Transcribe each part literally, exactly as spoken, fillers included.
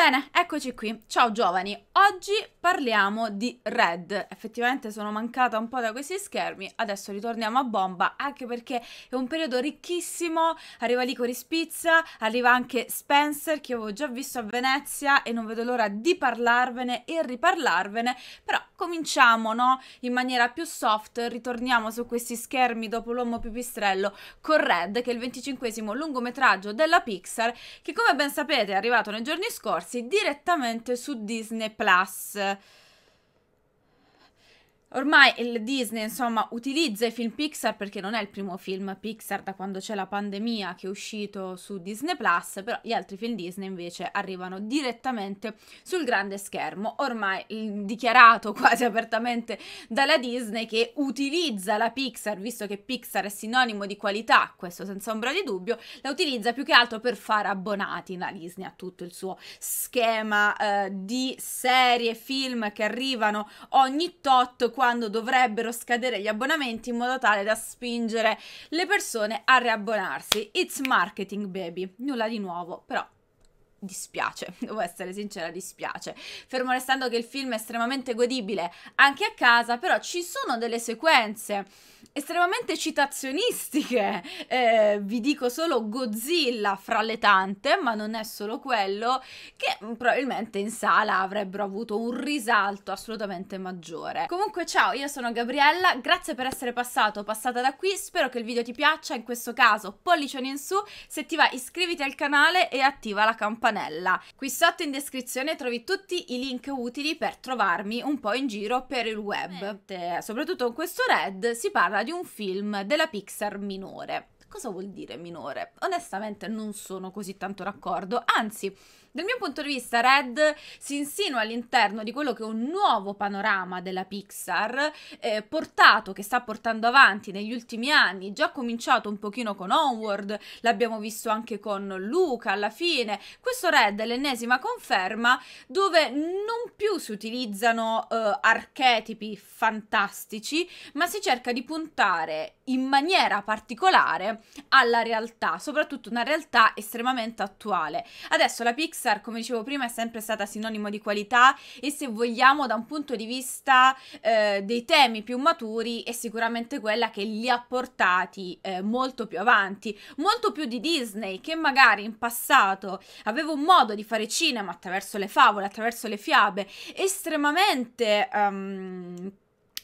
Bene, eccoci qui. Ciao giovani, oggi parliamo di Red. Effettivamente sono mancata un po' da questi schermi, adesso ritorniamo a bomba, anche perché è un periodo ricchissimo, arriva Licorice Pizza, arriva anche Spencer che avevo già visto a Venezia e non vedo l'ora di parlarvene e riparlarvene, però cominciamo, no? In maniera più soft, ritorniamo su questi schermi dopo l'uomo pipistrello con Red, che è il venticinquesimo lungometraggio della Pixar, che come ben sapete è arrivato nei giorni scorsi direttamente su Disney Plus. Ormai il Disney, insomma, utilizza i film Pixar perché non è il primo film Pixar da quando c'è la pandemia che è uscito su Disney Plus, però gli altri film Disney invece arrivano direttamente sul grande schermo. Ormai dichiarato quasi apertamente dalla Disney che utilizza la Pixar, visto che Pixar è sinonimo di qualità, questo senza ombra di dubbio, la utilizza più che altro per fare abbonati. La Disney ha tutto il suo schema eh, di serie, film che arrivano ogni tot, quando dovrebbero scadere gli abbonamenti, in modo tale da spingere le persone a riabbonarsi. It's marketing, baby, nulla di nuovo, però dispiace, devo essere sincera, dispiace. Fermo restando che il film è estremamente godibile anche a casa, però ci sono delle sequenze estremamente citazionistiche, eh, vi dico solo Godzilla fra le tante, ma non è solo quello, che probabilmente in sala avrebbero avuto un risalto assolutamente maggiore. Comunque ciao, io sono Gabriella, grazie per essere passato o passata da qui, spero che il video ti piaccia, in questo caso pollicione in su, se ti va iscriviti al canale e attiva la campanella. Qui sotto in descrizione trovi tutti i link utili per trovarmi un po' in giro per il web. Soprattutto in questo Red si parla di un film della Pixar minore. Cosa vuol dire minore? Onestamente non sono così tanto d'accordo, anzi dal mio punto di vista Red si insinua all'interno di quello che è un nuovo panorama della Pixar, eh, portato, che sta portando avanti negli ultimi anni, già cominciato un pochino con Onward, l'abbiamo visto anche con Luca alla fine. Questo Red è l'ennesima conferma dove non più si utilizzano eh, archetipi fantastici, ma si cerca di puntare in maniera particolare alla realtà, soprattutto una realtà estremamente attuale. Adesso la Pixar, come dicevo prima, è sempre stata sinonimo di qualità e, se vogliamo, da un punto di vista eh, dei temi più maturi è sicuramente quella che li ha portati eh, molto più avanti, molto più di Disney, che magari in passato aveva un modo di fare cinema attraverso le favole, attraverso le fiabe estremamente um,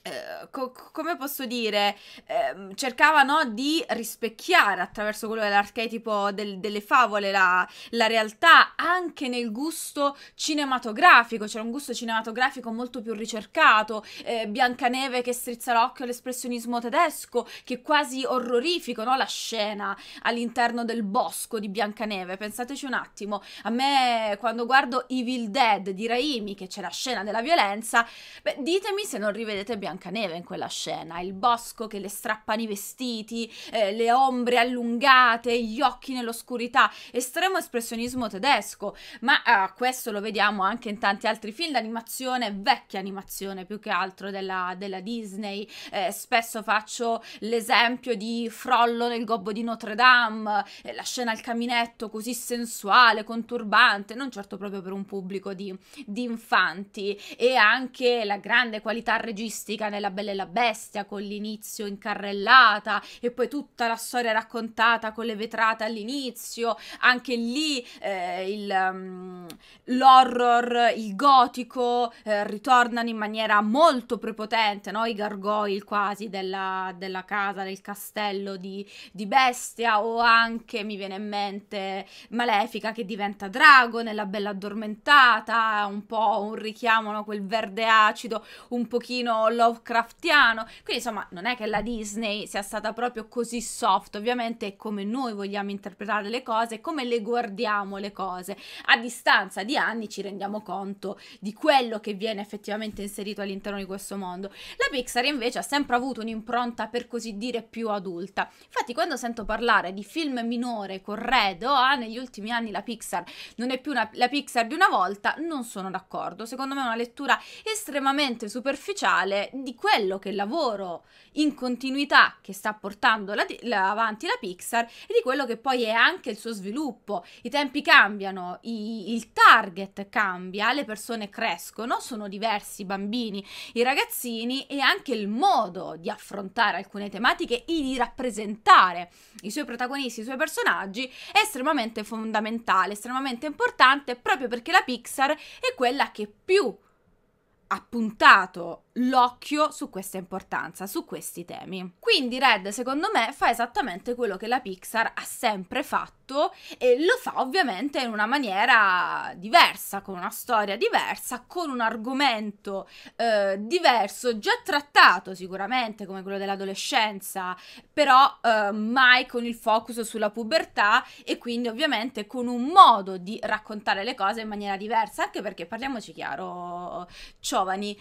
Eh, co come posso dire, eh, cercavano di rispecchiare attraverso quello dell'archetipo del, delle favole la, la realtà anche nel gusto cinematografico. C'era un gusto cinematografico molto più ricercato, eh, Biancaneve che strizza l'occhio all'espressionismo tedesco, che è quasi orrorifico, no? La scena all'interno del bosco di Biancaneve, pensateci un attimo. A me, quando guardo Evil Dead di Raimi, che c'è la scena della violenza, beh, ditemi se non rivedete Biancaneve Biancaneve in quella scena, il bosco che le strappano i vestiti, eh, le ombre allungate, gli occhi nell'oscurità, estremo espressionismo tedesco, ma eh, questo lo vediamo anche in tanti altri film d'animazione, vecchia animazione più che altro della, della Disney. Eh, spesso faccio l'esempio di Frollo nel Gobbo di Notre Dame, eh, la scena al caminetto così sensuale, conturbante, non certo proprio per un pubblico di, di infanti, e anche la grande qualità registica nella Bella e la Bestia, con l'inizio in carrellata e poi tutta la storia raccontata con le vetrate all'inizio. Anche lì eh, il, um, l'horror, il gotico eh, ritornano in maniera molto prepotente, no? I gargoyle quasi della, della casa, del castello di, di Bestia, o anche mi viene in mente Malefica che diventa drago nella Bella Addormentata, un po' un richiamo, no? Quel verde acido un pochino Craftiano. Quindi insomma non è che la Disney sia stata proprio così soft, ovviamente è come noi vogliamo interpretare le cose, come le guardiamo le cose. A distanza di anni ci rendiamo conto di quello che viene effettivamente inserito all'interno di questo mondo. La Pixar invece ha sempre avuto un'impronta, per così dire, più adulta. Infatti quando sento parlare di film minore con Red o ah, negli ultimi anni la Pixar non è più una, la Pixar di una volta, non sono d'accordo. Secondo me è una lettura estremamente superficiale di quello che è il lavoro in continuità che sta portando la, la, avanti la Pixar e di quello che poi è anche il suo sviluppo. I tempi cambiano, i, il target cambia, le persone crescono, sono diversi i bambini, i ragazzini, e anche il modo di affrontare alcune tematiche e di rappresentare i suoi protagonisti, i suoi personaggi è estremamente fondamentale, estremamente importante, proprio perché la Pixar è quella che più ha puntato l'occhio su questa importanza, su questi temi. Quindi Red, secondo me, fa esattamente quello che la Pixar ha sempre fatto, e lo fa ovviamente in una maniera diversa, con una storia diversa, con un argomento eh, diverso, già trattato sicuramente come quello dell'adolescenza, però eh, mai con il focus sulla pubertà, e quindi ovviamente con un modo di raccontare le cose in maniera diversa, anche perché, parliamoci chiaro, giovani,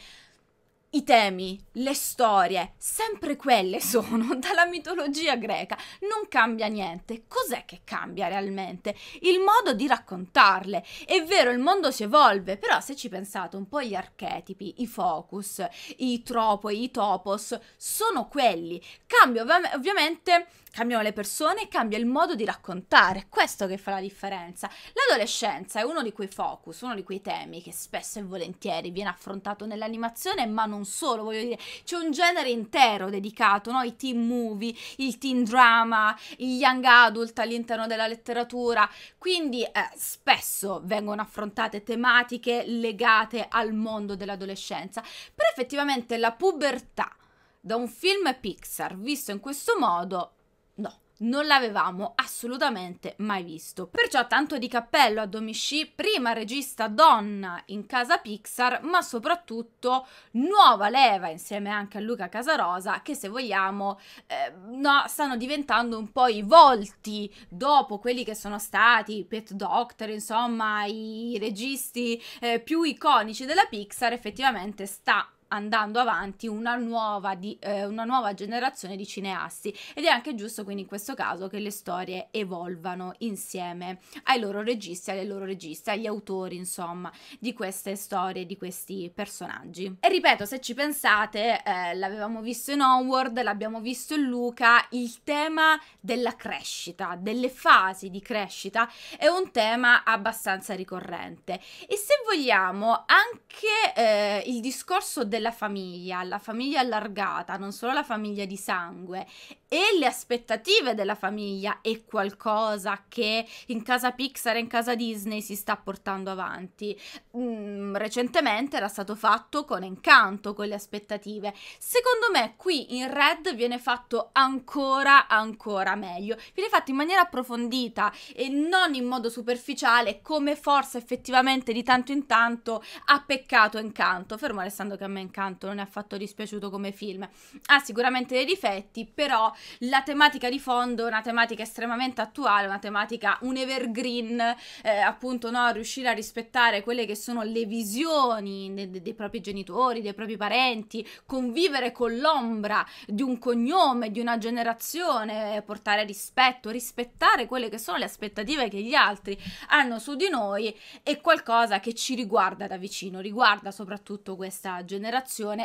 i temi, le storie, sempre quelle sono, dalla mitologia greca, non cambia niente. Cos'è che cambia realmente? Il modo di raccontarle. È vero, il mondo si evolve, però se ci pensate un po', gli archetipi, i focus, i tropoi, i topos, sono quelli. Cambia ov- ovviamente... Cambiano le persone, cambia il modo di raccontare, questo che fa la differenza. L'adolescenza è uno di quei focus, uno di quei temi che spesso e volentieri viene affrontato nell'animazione, ma non solo, voglio dire, c'è un genere intero dedicato, no? I teen movie, il teen drama, il young adult all'interno della letteratura, quindi eh, spesso vengono affrontate tematiche legate al mondo dell'adolescenza, però effettivamente la pubertà da un film Pixar visto in questo modo, no, non l'avevamo assolutamente mai visto. Perciò tanto di cappello a Domee Shi, prima regista donna in casa Pixar, ma soprattutto nuova leva insieme anche a Luca Casarosa, che se vogliamo eh, no, stanno diventando un po' i volti dopo quelli che sono stati Pete Docter, insomma i registi eh, più iconici della Pixar. Effettivamente sta andando avanti una nuova, di, eh, una nuova generazione di cineasti, ed è anche giusto quindi in questo caso che le storie evolvano insieme ai loro registi, alle loro registe, agli autori insomma di queste storie, di questi personaggi. E ripeto, se ci pensate eh, l'avevamo visto in Onward, l'abbiamo visto in Luca, il tema della crescita, delle fasi di crescita è un tema abbastanza ricorrente, e se vogliamo anche eh, il discorso del la famiglia, la famiglia allargata, non solo la famiglia di sangue, e le aspettative della famiglia è qualcosa che in casa Pixar e in casa Disney si sta portando avanti. Mm, recentemente era stato fatto con Encanto, con le aspettative. Secondo me qui in Red viene fatto ancora ancora meglio, viene fatto in maniera approfondita e non in modo superficiale, come forse effettivamente di tanto in tanto ha peccato Encanto, fermo restando che a me Encanto non è affatto dispiaciuto come film. Ha sicuramente dei difetti, però la tematica di fondo è una tematica estremamente attuale, una tematica, un evergreen, eh, appunto, no? Riuscire a rispettare quelle che sono le visioni de de dei propri genitori, dei propri parenti, convivere con l'ombra di un cognome, di una generazione, portare rispetto, rispettare quelle che sono le aspettative che gli altri hanno su di noi, è qualcosa che ci riguarda da vicino, riguarda soprattutto questa generazione,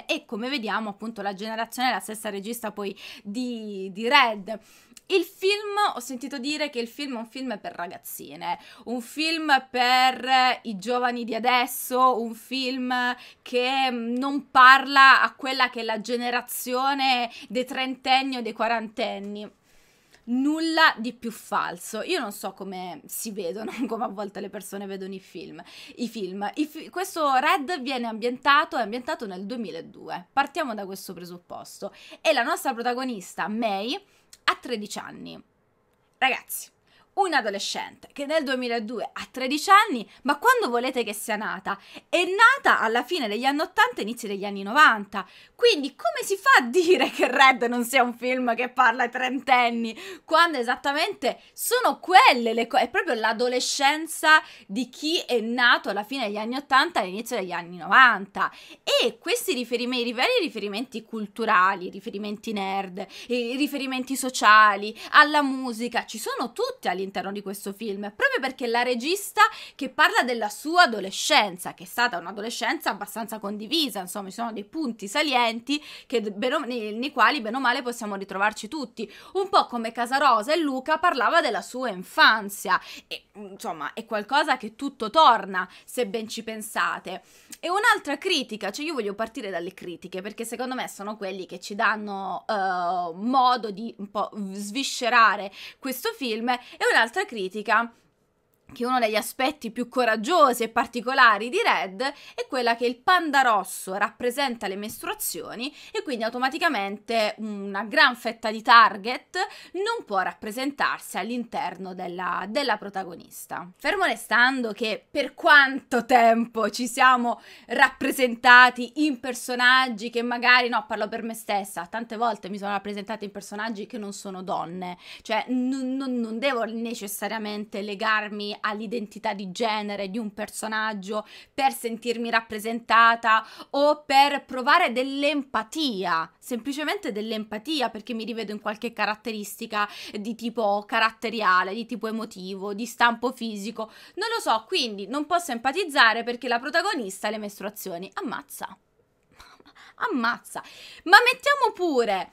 e come vediamo appunto la generazione è la stessa regista poi di, di Red. Il film, ho sentito dire che il film è un film per ragazzine, un film per i giovani di adesso, un film che non parla a quella che è la generazione dei trentenni o dei quarantenni. Nulla di più falso. Io non so come si vedono, come a volte le persone vedono i film. I film. I fi questo Red viene ambientato, è ambientato nel duemiladue. Partiamo da questo presupposto. E la nostra protagonista, May, ha tredici anni. Ragazzi, un adolescente che nel duemiladue ha tredici anni, ma quando volete che sia nata? È nata alla fine degli anni ottanta, inizi degli anni novanta, quindi come si fa a dire che Red non sia un film che parla ai trentenni, quando esattamente sono quelle le cose, è proprio l'adolescenza di chi è nato alla fine degli anni ottanta, all'inizio degli anni novanta, e questi riferimenti, vari riferimenti culturali, riferimenti nerd, riferimenti sociali, alla musica, ci sono tutti all'interno all'interno di questo film, proprio perché la regista che parla della sua adolescenza, che è stata un'adolescenza abbastanza condivisa, insomma ci sono dei punti salienti che ben o, nei, nei quali bene o male possiamo ritrovarci tutti, un po' come Casarosa e Luca parlava della sua infanzia, e insomma è qualcosa che tutto torna se ben ci pensate. E un'altra critica, cioè io voglio partire dalle critiche perché secondo me sono quelli che ci danno uh, modo di un po' sviscerare questo film, e un'altra critica che uno degli aspetti più coraggiosi e particolari di Red è quella che il panda rosso rappresenta le mestruazioni e quindi automaticamente una gran fetta di target non può rappresentarsi all'interno della, della protagonista. Fermo restando che per quanto tempo ci siamo rappresentati in personaggi che magari, no, parlo per me stessa, tante volte mi sono rappresentata in personaggi che non sono donne, cioè non, non, non devo necessariamente legarmi all'identità di genere di un personaggio per sentirmi rappresentata o per provare dell'empatia, semplicemente dell'empatia perché mi rivedo in qualche caratteristica di tipo caratteriale, di tipo emotivo, di stampo fisico, non lo so, quindi non posso empatizzare perché la protagonista ha le mestruazioni. Ammazza, ammazza. Ma mettiamo pure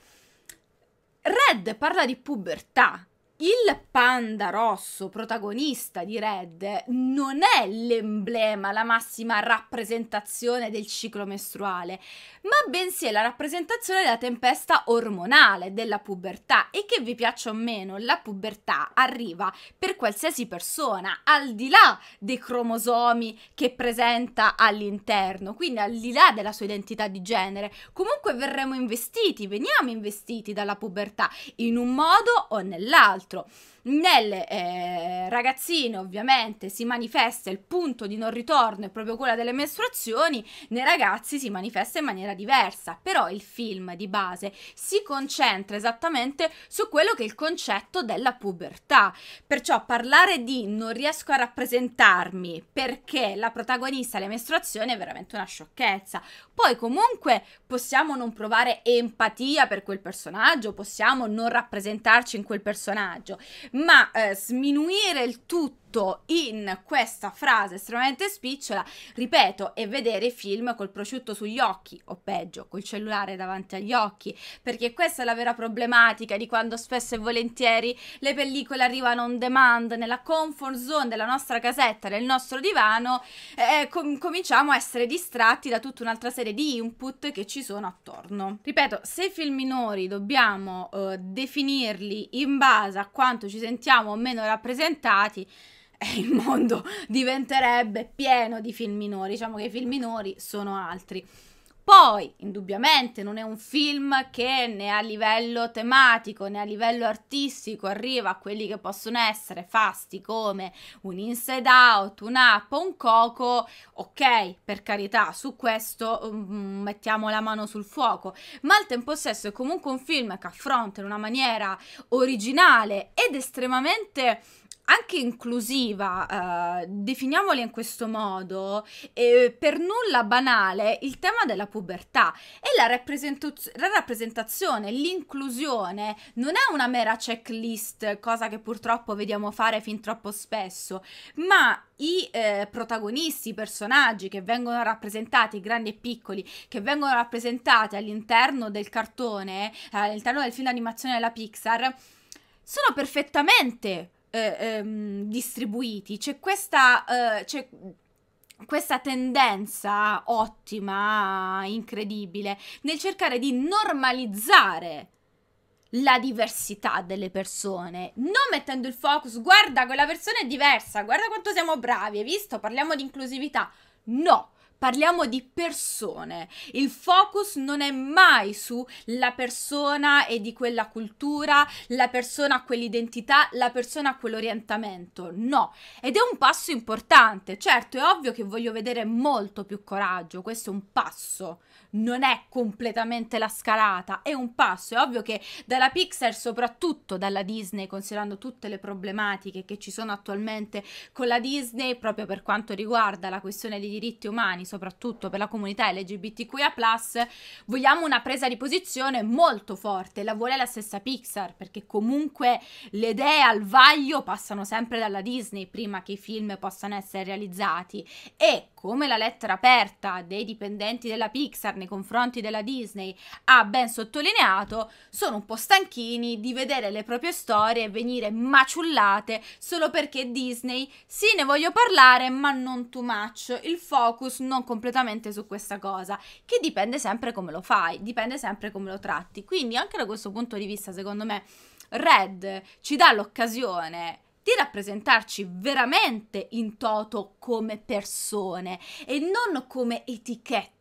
Red parla di pubertà. Il panda rosso protagonista di Red non è l'emblema, la massima rappresentazione del ciclo mestruale, ma bensì è la rappresentazione della tempesta ormonale, della pubertà, e che vi piaccia o meno, la pubertà arriva per qualsiasi persona, al di là dei cromosomi che presenta all'interno, quindi al di là della sua identità di genere. Comunque verremo investiti, veniamo investiti dalla pubertà in un modo o nell'altro. Nel eh, ragazzino ovviamente si manifesta il punto di non ritorno, è proprio quella delle mestruazioni, nei ragazzi si manifesta in maniera diversa, però il film di base si concentra esattamente su quello che è il concetto della pubertà, perciò parlare di non riesco a rappresentarmi perché la protagonista ha le mestruazioni è veramente una sciocchezza. Poi comunque possiamo non provare empatia per quel personaggio, possiamo non rappresentarci in quel personaggio, ma eh, sminuire il tutto in questa frase estremamente spicciola, ripeto, è vedere film col prosciutto sugli occhi o peggio col cellulare davanti agli occhi, perché questa è la vera problematica di quando spesso e volentieri le pellicole arrivano on demand nella comfort zone della nostra casetta, nel nostro divano, eh, com cominciamo a essere distratti da tutta un'altra serie di input che ci sono attorno. Ripeto, se i film minori dobbiamo eh, definirli in base a quanto ci sentiamo o meno rappresentati, il mondo diventerebbe pieno di film minori, diciamo che i film minori sono altri. Poi, indubbiamente, non è un film che né a livello tematico né a livello artistico arriva a quelli che possono essere fasti come un Inside Out, un Up, un Coco, ok, per carità, su questo um, mettiamo la mano sul fuoco, ma al tempo stesso è comunque un film che affronta in una maniera originale ed estremamente anche inclusiva, eh, definiamola in questo modo, eh, per nulla banale il tema della pubertà e la, la rappresentazione, l'inclusione non è una mera checklist, cosa che purtroppo vediamo fare fin troppo spesso, ma i eh, protagonisti, i personaggi che vengono rappresentati, grandi e piccoli, che vengono rappresentati all'interno del cartone, all'interno del film d'animazione della Pixar, sono perfettamente Ehm, distribuiti. C'è questa, eh, c'è questa tendenza ottima, incredibile, nel cercare di normalizzare la diversità delle persone, non mettendo il focus, guarda quella persona è diversa, guarda quanto siamo bravi, hai visto? Parliamo di inclusività. No, parliamo di persone, il focus non è mai sulla persona e di quella cultura, la persona a quell'identità, la persona a quell'orientamento, no, ed è un passo importante. Certo, è ovvio che voglio vedere molto più coraggio, questo è un passo, non è completamente la scalata, è un passo, è ovvio che dalla Pixar, soprattutto dalla Disney, considerando tutte le problematiche che ci sono attualmente con la Disney, proprio per quanto riguarda la questione dei diritti umani, italiani, soprattutto per la comunità L G B T Q I A plus, vogliamo una presa di posizione molto forte. La vuole la stessa Pixar, perché comunque le idee al vaglio passano sempre dalla Disney prima che i film possano essere realizzati, e come la lettera aperta dei dipendenti della Pixar nei confronti della Disney ha ben sottolineato, sono un po' stanchini di vedere le proprie storie venire maciullate solo perché Disney, sì, ne voglio parlare, ma non too much, il focus non completamente su questa cosa, che dipende sempre come lo fai, dipende sempre come lo tratti. Quindi anche da questo punto di vista, secondo me, Red ci dà l'occasione di rappresentarci veramente in toto come persone e non come etichette,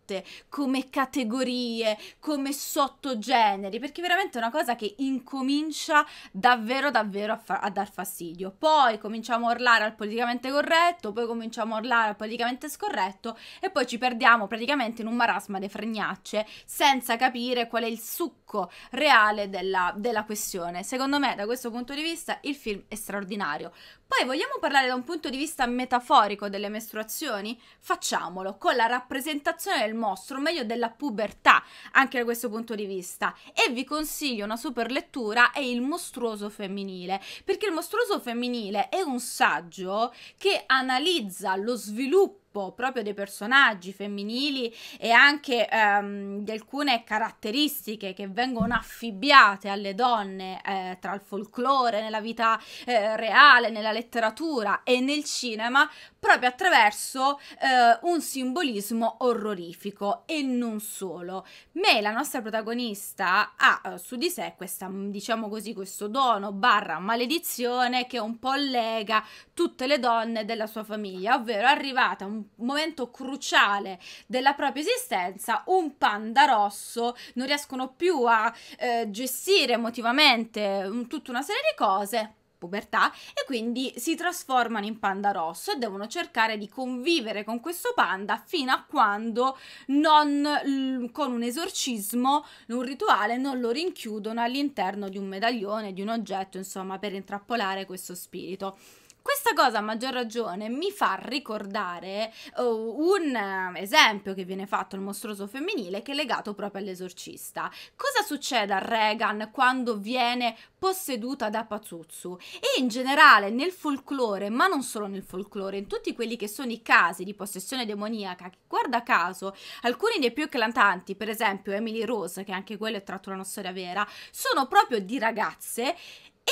come categorie, come sottogeneri, perché veramente è una cosa che incomincia davvero davvero a, fa a dar fastidio. Poi cominciamo a urlare al politicamente corretto, poi cominciamo a urlare al politicamente scorretto e poi ci perdiamo praticamente in un marasma di fregnacce senza capire qual è il succo reale della, della questione. Secondo me, da questo punto di vista, il film è straordinario. Poi vogliamo parlare da un punto di vista metaforico delle mestruazioni? Facciamolo, con la rappresentazione del mostro, o meglio della pubertà, anche da questo punto di vista. E vi consiglio una super lettura, è Il mostruoso femminile, perché Il mostruoso femminile è un saggio che analizza lo sviluppo proprio dei personaggi femminili e anche ehm, di alcune caratteristiche che vengono affibbiate alle donne eh, tra il folklore, nella vita eh, reale, nella letteratura e nel cinema, proprio attraverso eh, un simbolismo orrorifico e non solo. Me, la nostra protagonista, ha eh, su di sé questa, diciamo così, questo dono barra maledizione che un po' lega tutte le donne della sua famiglia, ovvero è arrivata a un momento cruciale della propria esistenza, un panda rosso, non riescono più a eh, gestire emotivamente un, tutta una serie di cose, pubertà, e quindi si trasformano in panda rosso e devono cercare di convivere con questo panda fino a quando non, con un esorcismo, un rituale, non lo rinchiudono all'interno di un medaglione, di un oggetto, insomma, per intrappolare questo spirito. Questa cosa a maggior ragione mi fa ricordare uh, un esempio che viene fatto al mostruoso femminile, che è legato proprio all'esorcista. Cosa succede a Regan quando viene posseduta da Pazzuzzu? E in generale nel folklore, ma non solo nel folklore, in tutti quelli che sono i casi di possessione demoniaca, che guarda caso alcuni dei più eclatanti, per esempio Emily Rose, che anche quello è tratto da una storia vera, sono proprio di ragazze,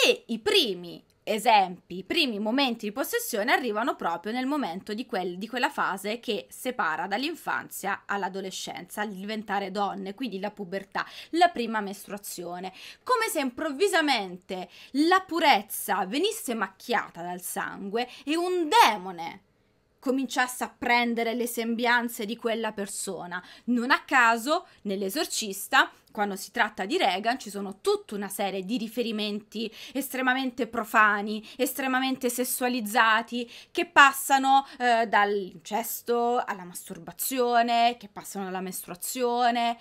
e i primi esempi, i primi momenti di possessione arrivano proprio nel momento di, quel, di quella fase che separa dall'infanzia all'adolescenza, al diventare donne, quindi la pubertà, la prima mestruazione. Come se improvvisamente la purezza venisse macchiata dal sangue e un demone cominciasse a prendere le sembianze di quella persona. Non a caso, nell'esorcista, quando si tratta di Regan, ci sono tutta una serie di riferimenti estremamente profani, estremamente sessualizzati, che passano eh, dall'incesto alla masturbazione, che passano alla mestruazione.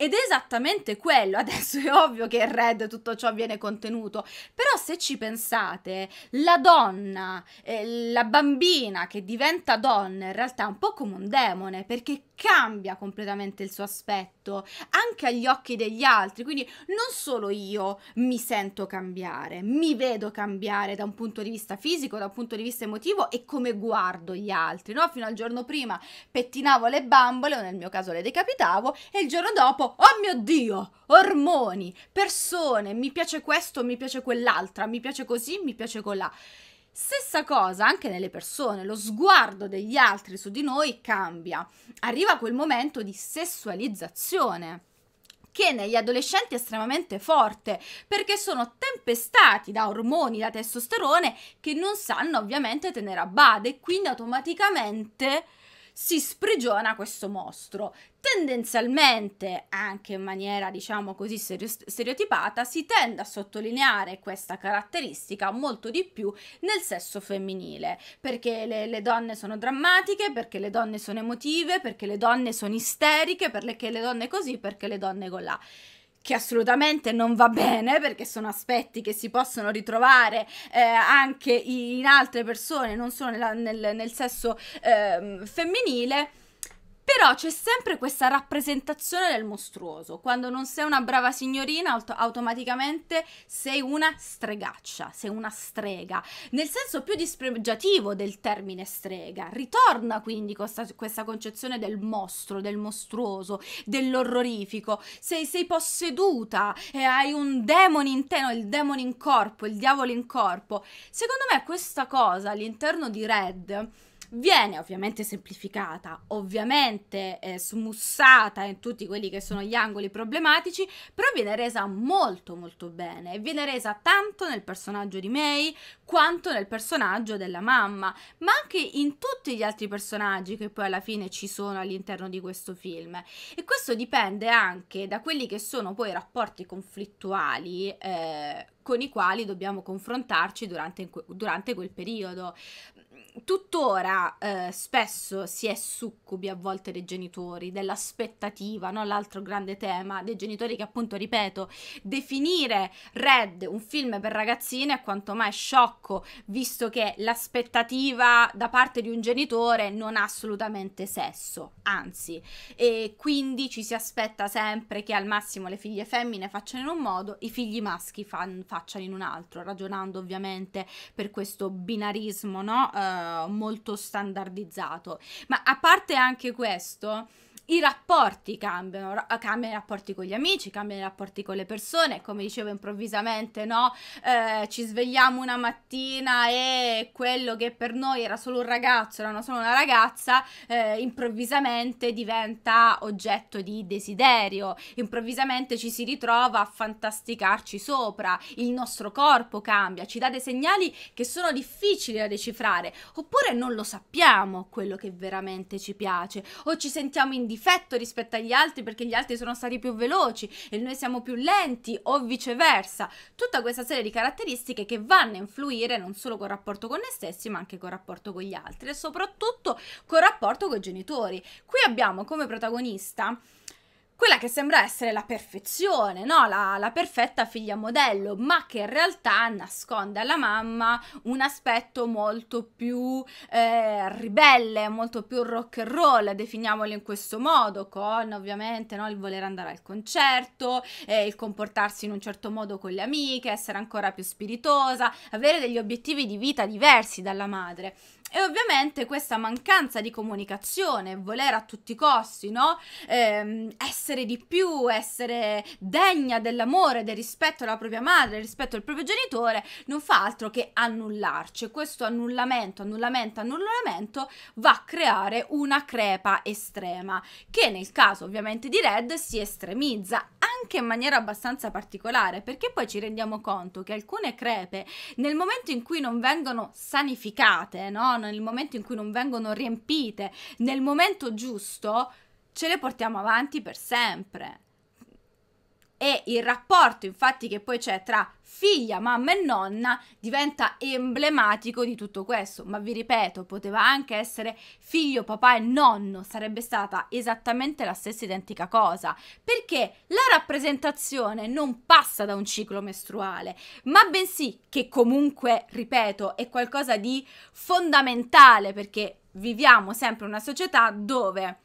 Ed è esattamente quello. Adesso è ovvio che in Red tutto ciò viene contenuto, però se ci pensate, la donna, eh, la bambina che diventa donna in realtà è un po' come un demone, perché cambia completamente il suo aspetto, anche agli occhi degli altri, quindi non solo io mi sento cambiare, mi vedo cambiare da un punto di vista fisico, da un punto di vista emotivo e come guardo gli altri, no? Fino al giorno prima pettinavo le bambole, o nel mio caso le decapitavo, e il giorno dopo, oh mio Dio, ormoni, persone, mi piace questo, mi piace quell'altra, mi piace così, mi piace colà. Stessa cosa anche nelle persone, lo sguardo degli altri su di noi cambia. Arriva quel momento di sessualizzazione, che negli adolescenti è estremamente forte, perché sono tempestati da ormoni, da testosterone, che non sanno ovviamente tenere a bada, e quindi automaticamente si sprigiona questo mostro. Tendenzialmente, anche in maniera diciamo così stereotipata, si tende a sottolineare questa caratteristica molto di più nel sesso femminile, perché le, le donne sono drammatiche, perché le donne sono emotive, perché le donne sono isteriche, perché le donne così, perché le donne colà, che assolutamente non va bene, perché sono aspetti che si possono ritrovare eh, anche in altre persone, non solo nella, nel, nel sesso eh, femminile. Però c'è sempre questa rappresentazione del mostruoso. Quando non sei una brava signorina, auto- automaticamente sei una stregaccia, sei una strega. Nel senso più dispregiativo del termine strega. Ritorna quindi questa, questa concezione del mostro, del mostruoso, dell'orrorifico. Sei, sei posseduta e hai un demone in te, no, il demone in corpo, il diavolo in corpo. Secondo me questa cosa all'interno di Red... viene ovviamente semplificata, ovviamente eh, smussata in tutti quelli che sono gli angoli problematici, però viene resa molto molto bene e viene resa tanto nel personaggio di May quanto nel personaggio della mamma, ma anche in tutti gli altri personaggi che poi alla fine ci sono all'interno di questo film. E questo dipende anche da quelli che sono poi i rapporti conflittuali eh, con i quali dobbiamo confrontarci durante, durante quel periodo. Tuttora eh, spesso si è succubi a volte dei genitori, dell'aspettativa, no? L'altro grande tema dei genitori, che appunto, ripeto, definire Red un film per ragazzine è quanto mai sciocco, visto che l'aspettativa da parte di un genitore non ha assolutamente sesso, anzi, e quindi ci si aspetta sempre che al massimo le figlie femmine facciano in un modo, i figli maschi fan, facciano in un altro, ragionando ovviamente per questo binarismo, no? Uh, molto standardizzato. Ma a parte anche questo, i rapporti cambiano, cambiano i rapporti con gli amici, cambiano i rapporti con le persone, come dicevo improvvisamente, no? Eh, ci svegliamo una mattina e quello che per noi era solo un ragazzo, era solo una ragazza, eh, improvvisamente diventa oggetto di desiderio, improvvisamente ci si ritrova a fantasticarci sopra, il nostro corpo cambia, ci dà dei segnali che sono difficili da decifrare, oppure non lo sappiamo quello che veramente ci piace, o ci sentiamo in difetto rispetto agli altri perché gli altri sono stati più veloci e noi siamo più lenti, o viceversa. Tutta questa serie di caratteristiche che vanno a influire non solo col rapporto con noi stessi, ma anche col rapporto con gli altri e soprattutto col rapporto con i genitori. Qui abbiamo come protagonista quella che sembra essere la perfezione, no? La, la perfetta figlia modello, ma che in realtà nasconde alla mamma un aspetto molto più eh, ribelle, molto più rock and roll, definiamolo in questo modo, con ovviamente, no, il voler andare al concerto, eh, il comportarsi in un certo modo con le amiche, essere ancora più spiritosa, avere degli obiettivi di vita diversi dalla madre. E ovviamente questa mancanza di comunicazione, volere a tutti i costi, no? Eh, essere di più, essere degna dell'amore, del rispetto alla propria madre, rispetto al proprio genitore, non fa altro che annullarci. Questo annullamento, annullamento, annullamento va a creare una crepa estrema, che nel caso ovviamente di Red si estremizza anche in maniera abbastanza particolare, perché poi ci rendiamo conto che alcune crepe, nel momento in cui non vengono sanificate, no? Nel momento in cui non vengono riempite, nel momento giusto, ce le portiamo avanti per sempre. E il rapporto, infatti, che poi c'è tra figlia, mamma e nonna diventa emblematico di tutto questo. Ma vi ripeto, poteva anche essere figlio, papà e nonno, sarebbe stata esattamente la stessa identica cosa, perché la rappresentazione non passa da un ciclo mestruale, ma bensì, che comunque, ripeto, è qualcosa di fondamentale, perché viviamo sempre una società dove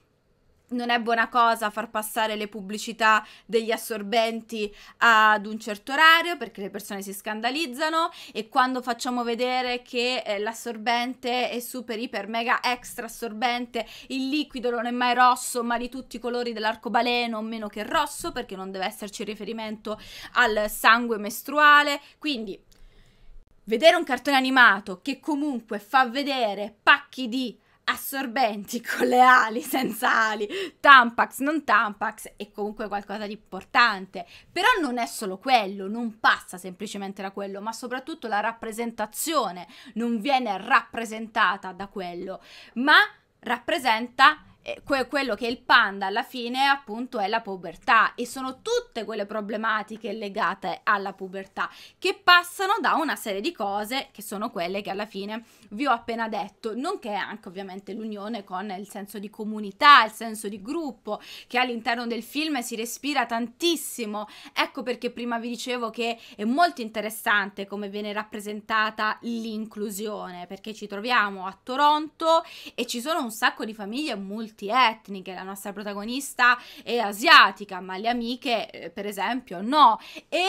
non è buona cosa far passare le pubblicità degli assorbenti ad un certo orario, perché le persone si scandalizzano, e quando facciamo vedere che eh, l'assorbente è super iper mega extra assorbente, il liquido non è mai rosso ma di tutti i colori dell'arcobaleno, meno che rosso, perché non deve esserci riferimento al sangue mestruale. Quindi vedere un cartone animato che comunque fa vedere pacchi di assorbenti con le ali, senza ali, Tampax, non Tampax, è comunque qualcosa di importante. Però non è solo quello, non passa semplicemente da quello, ma soprattutto la rappresentazione non viene rappresentata da quello, ma rappresenta quello che il panda alla fine appunto è la pubertà, e sono tutte quelle problematiche legate alla pubertà che passano da una serie di cose che sono quelle che alla fine vi ho appena detto, nonché anche ovviamente l'unione con il senso di comunità, il senso di gruppo che all'interno del film si respira tantissimo. Ecco perché prima vi dicevo che è molto interessante come viene rappresentata l'inclusione, perché ci troviamo a Toronto e ci sono un sacco di famiglie multi multietniche, la nostra protagonista è asiatica, ma le amiche, per esempio, no. E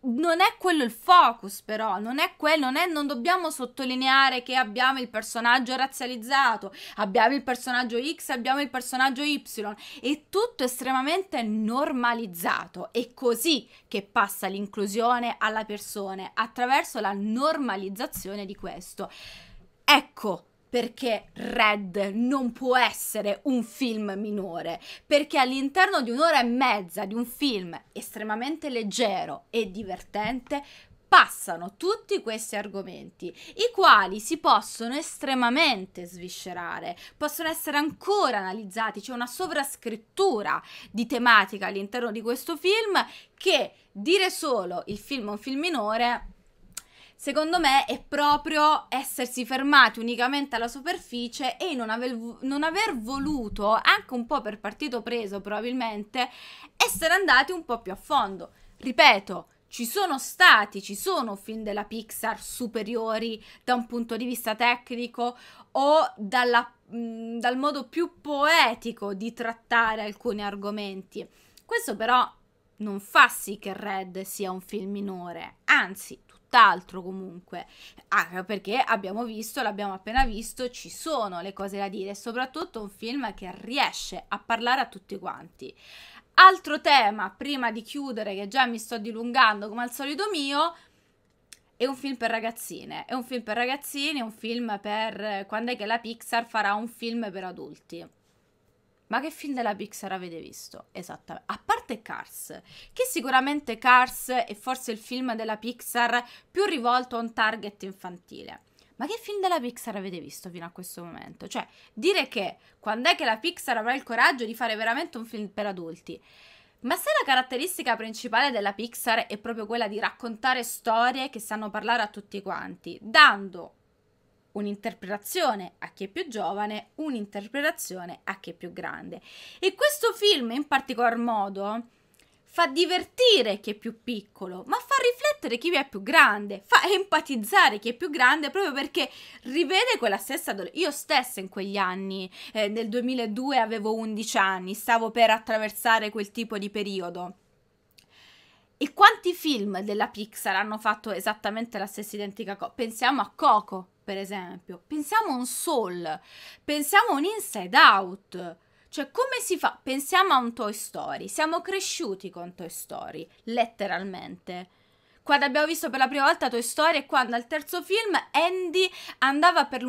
non è quello il focus, però, non è quello, non, è, non dobbiamo sottolineare che abbiamo il personaggio razzializzato, abbiamo il personaggio X, abbiamo il personaggio Y, è tutto estremamente normalizzato. È così che passa l'inclusione alla persona, attraverso la normalizzazione di questo. Ecco perché Red non può essere un film minore, perché all'interno di un'ora e mezza di un film estremamente leggero e divertente passano tutti questi argomenti, i quali si possono estremamente sviscerare, possono essere ancora analizzati. C'è una sovrascrittura di tematica all'interno di questo film che dire solo il film è un film minore, secondo me, è proprio essersi fermati unicamente alla superficie e non aver, non aver voluto, anche un po' per partito preso probabilmente, essere andati un po' più a fondo. Ripeto, ci sono stati, ci sono film della Pixar superiori da un punto di vista tecnico o dalla, mh, dal modo più poetico di trattare alcuni argomenti. Questo però non fa sì che Red sia un film minore, anzi, tutt'altro comunque, ah, perché abbiamo visto, l'abbiamo appena visto, ci sono le cose da dire, soprattutto un film che riesce a parlare a tutti quanti. Altro tema, prima di chiudere, che già mi sto dilungando come al solito mio, è un film per ragazzine, è un film per ragazzini, è un film per... quando è che la Pixar farà un film per adulti? Ma che film della Pixar avete visto? Esattamente. A parte Cars, che sicuramente Cars è forse il film della Pixar più rivolto a un target infantile. Ma che film della Pixar avete visto fino a questo momento? Cioè, dire che quando è che la Pixar avrà il coraggio di fare veramente un film per adulti? Ma se la caratteristica principale della Pixar è proprio quella di raccontare storie che sanno parlare a tutti quanti, dando un'interpretazione a chi è più giovane, un'interpretazione a chi è più grande. E questo film in particolar modo fa divertire chi è più piccolo, ma fa riflettere chi è più grande, fa empatizzare chi è più grande, proprio perché rivede quella stessa adolescenza. Io stessa in quegli anni, eh, nel duemiladue avevo undici anni, stavo per attraversare quel tipo di periodo. E quanti film della Pixar hanno fatto esattamente la stessa identica cosa? Pensiamo a Coco, per esempio, pensiamo a un Soul, pensiamo a un Inside Out, cioè come si fa? Pensiamo a un Toy Story, siamo cresciuti con Toy Story, letteralmente. Quando abbiamo visto per la prima volta Toy Story e quando al terzo film Andy andava, per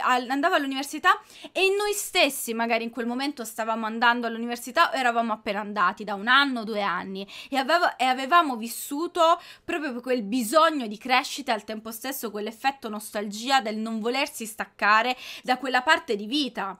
andava all'università e noi stessi magari in quel momento stavamo andando all'università o eravamo appena andati da un anno, due anni e, avevo e avevamo vissuto proprio quel bisogno di crescita e al tempo stesso quell'effetto nostalgia del non volersi staccare da quella parte di vita.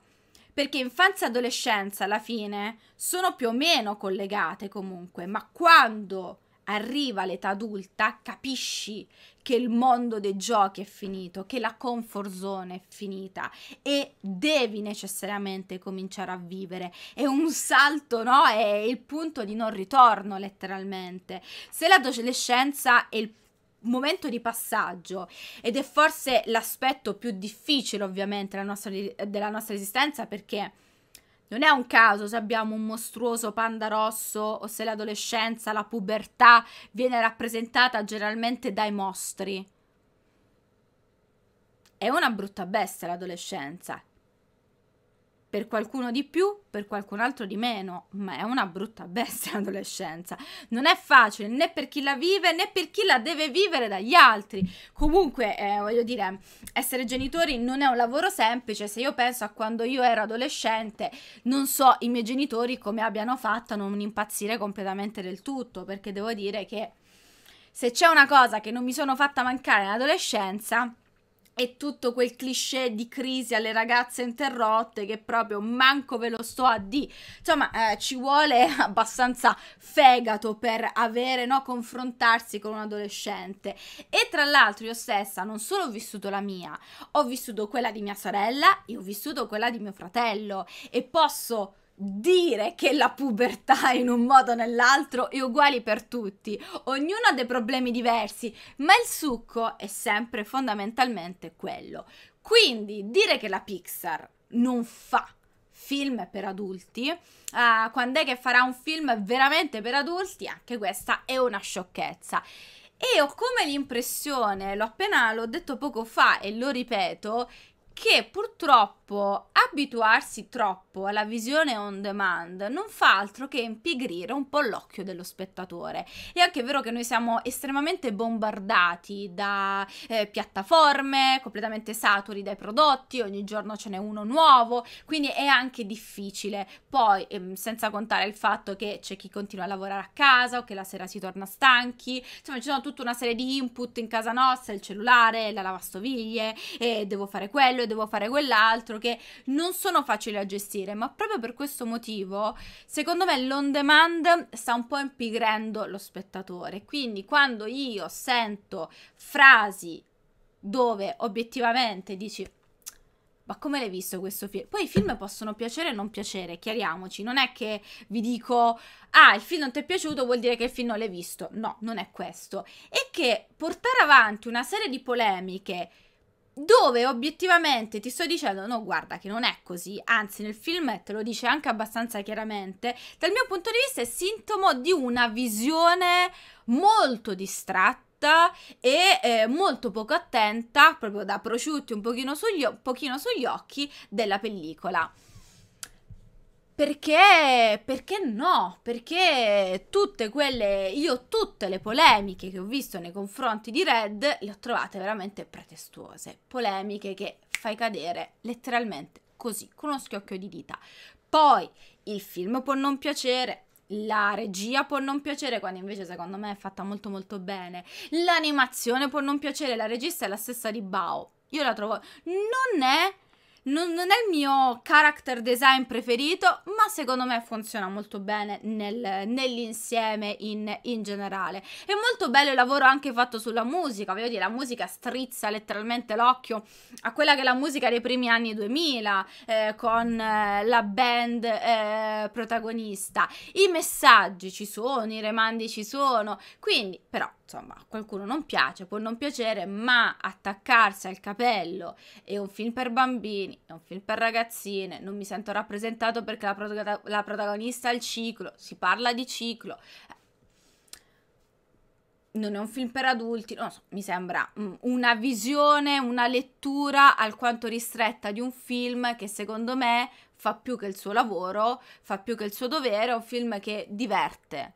Perché infanzia e adolescenza alla fine sono più o meno collegate comunque, ma quando arriva l'età adulta capisci che il mondo dei giochi è finito, che la comfort zone è finita e devi necessariamente cominciare a vivere. È un salto, no? È il punto di non ritorno letteralmente. Se l'adolescenza è il momento di passaggio ed è forse l'aspetto più difficile ovviamente della nostra, della nostra esistenza, perché non è un caso se abbiamo un mostruoso panda rosso o se l'adolescenza, la pubertà viene rappresentata generalmente dai mostri. È una brutta bestia l'adolescenza. Per qualcuno di più, per qualcun altro di meno, ma è una brutta bestia l'adolescenza. Non è facile né per chi la vive né per chi la deve vivere dagli altri. Comunque, eh, voglio dire, essere genitori non è un lavoro semplice. Se io penso a quando io ero adolescente, non so i miei genitori come abbiano fatto a non impazzire completamente del tutto, perché devo dire che se c'è una cosa che non mi sono fatta mancare nell'adolescenza e tutto quel cliché di crisi alle ragazze interrotte che proprio manco ve lo sto a di, insomma, eh, ci vuole abbastanza fegato per avere, no, confrontarsi con un adolescente. E tra l'altro io stessa non solo ho vissuto la mia, ho vissuto quella di mia sorella e ho vissuto quella di mio fratello, e posso dire che la pubertà in un modo o nell'altro è uguale per tutti, ognuno ha dei problemi diversi, ma il succo è sempre fondamentalmente quello. Quindi dire che la Pixar non fa film per adulti, uh, quando è che farà un film veramente per adulti? Anche questa è una sciocchezza. E ho come l'impressione, l'ho appena l'ho detto poco fa e lo ripeto, che purtroppo abituarsi troppo alla visione on demand non fa altro che impigrire un po' l'occhio dello spettatore. È anche vero che noi siamo estremamente bombardati da eh, piattaforme, completamente saturi dai prodotti, ogni giorno ce n'è uno nuovo, quindi è anche difficile. Poi ehm, senza contare il fatto che c'è chi continua a lavorare a casa o che la sera si torna stanchi, insomma ci sono tutta una serie di input in casa nostra, il cellulare, la lavastoviglie, e devo fare quello, devo fare quell'altro, che non sono facili da gestire. Ma proprio per questo motivo secondo me l'on demand sta un po' impigrendo lo spettatore, quindi quando io sento frasi dove obiettivamente dici ma come l'hai visto questo film? Poi i film possono piacere o non piacere, chiariamoci, non è che vi dico ah il film non ti è piaciuto vuol dire che il film non l'hai visto, no, non è questo. È che portare avanti una serie di polemiche dove obiettivamente ti sto dicendo no guarda che non è così, anzi nel film te lo dice anche abbastanza chiaramente, dal mio punto di vista è sintomo di una visione molto distratta e eh, molto poco attenta, proprio da prosciutti un pochino sugli, un pochino sugli occhi della pellicola. Perché, perché no? Perché tutte quelle, io tutte le polemiche che ho visto nei confronti di Red le ho trovate veramente pretestuose, polemiche che fai cadere letteralmente così, con uno schiocchio di dita. Poi il film può non piacere, la regia può non piacere, quando invece secondo me è fatta molto molto bene, l'animazione può non piacere, la regista è la stessa di Bao, io la trovo, non è... Non, non è il mio character design preferito, ma secondo me funziona molto bene nel, nell'insieme in, in generale. È molto bello il lavoro anche fatto sulla musica, voglio dire, la musica strizza letteralmente l'occhio a quella che è la musica dei primi anni duemila, eh, con eh, la band eh, protagonista. I messaggi ci sono, i rimandi ci sono, quindi però insomma a qualcuno non piace, può non piacere, ma attaccarsi al capello è un film per bambini, è un film per ragazzine, non mi sento rappresentato perché la, prota la protagonista ha il ciclo, si parla di ciclo, non è un film per adulti, non so, mi sembra una visione, una lettura alquanto ristretta di un film che secondo me fa più che il suo lavoro, fa più che il suo dovere, è un film che diverte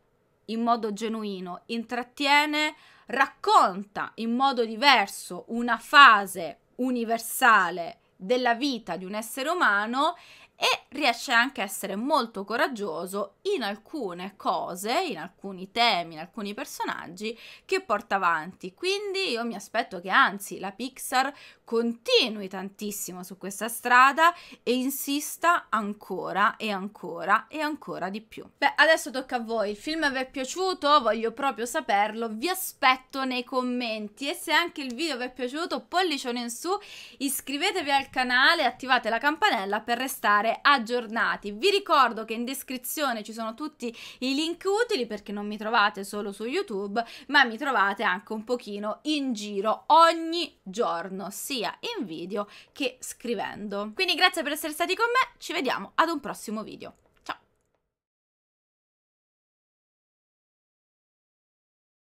in modo genuino, intrattiene, racconta in modo diverso una fase universale della vita di un essere umano e riesce anche a essere molto coraggioso in alcune cose, in alcuni temi, in alcuni personaggi che porta avanti. Quindi io mi aspetto che anzi la Pixar continui tantissimo su questa strada e insista ancora e ancora e ancora di più. Beh, adesso tocca a voi, il film vi è piaciuto? Voglio proprio saperlo, vi aspetto nei commenti, e se anche il video vi è piaciuto pollicione in su, iscrivetevi al canale e attivate la campanella per restare aggiornati. Vi ricordo che in descrizione ci sono tutti i link utili, perché non mi trovate solo su YouTube ma mi trovate anche un pochino in giro ogni giorno, sia in video che scrivendo. Quindi grazie per essere stati con me, ci vediamo ad un prossimo video.